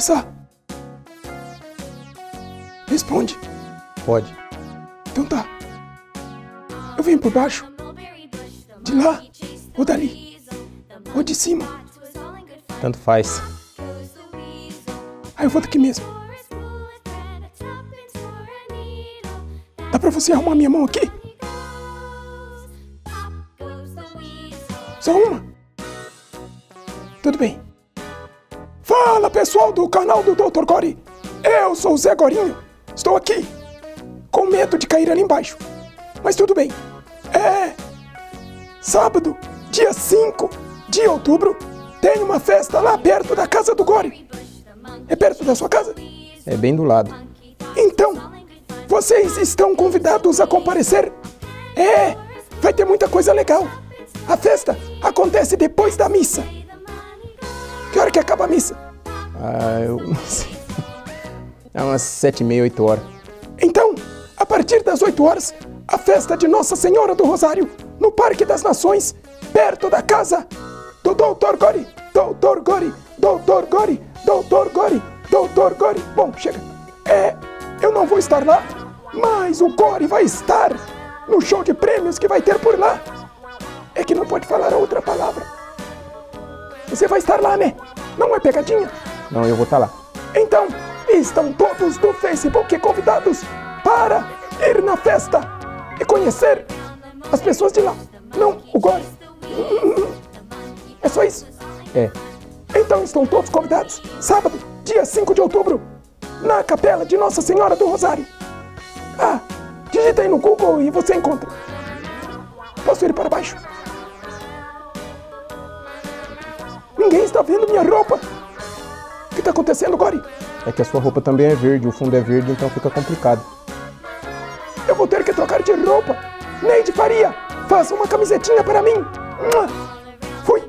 pensar. Responde. Pode. Então tá. Eu venho por baixo. De lá, ou dali, ou de cima. Tanto faz. Aí eu vou daqui mesmo. Dá pra você arrumar minha mão aqui? Só uma? Tudo bem. Fala, pessoal do canal do Doutor Gory. Eu sou o Zé Gorynho. Estou aqui. Com medo de cair ali embaixo. Mas tudo bem. É... Sábado, dia 5 de outubro, tem uma festa lá perto da casa do Gory. É perto da sua casa? É bem do lado. Então, vocês estão convidados a comparecer. É, vai ter muita coisa legal. A festa acontece depois da missa. Que hora que acaba a missa? Ah, eu não sei. É umas 7h30, 8h. Então, a partir das 8h, a festa de Nossa Senhora do Rosário, no Parque das Nações, perto da casa do Doutor Gory. Doutor Gory, Doutor Gory, Doutor Gory, Doutor Gory. Bom, chega. É, eu não vou estar lá, mas o Gory vai estar no show de prêmios que vai ter por lá. É que não pode falar outra palavra. Você vai estar lá, né? Não é pegadinha? Não, eu vou estar lá. Então, estão todos do Facebook convidados para ir na festa e conhecer as pessoas de lá. Não, o Gory. É só isso? É. Então estão todos convidados, sábado, dia 5 de outubro, na Capela de Nossa Senhora do Rosário. Ah, digita aí no Google e você encontra. Posso ir para baixo? Ninguém está vendo minha roupa. O que está acontecendo, Gory? É que a sua roupa também é verde, o fundo é verde, então fica complicado. Eu vou ter que trocar de roupa. Neide Faria, faz uma camisetinha para mim. Fui.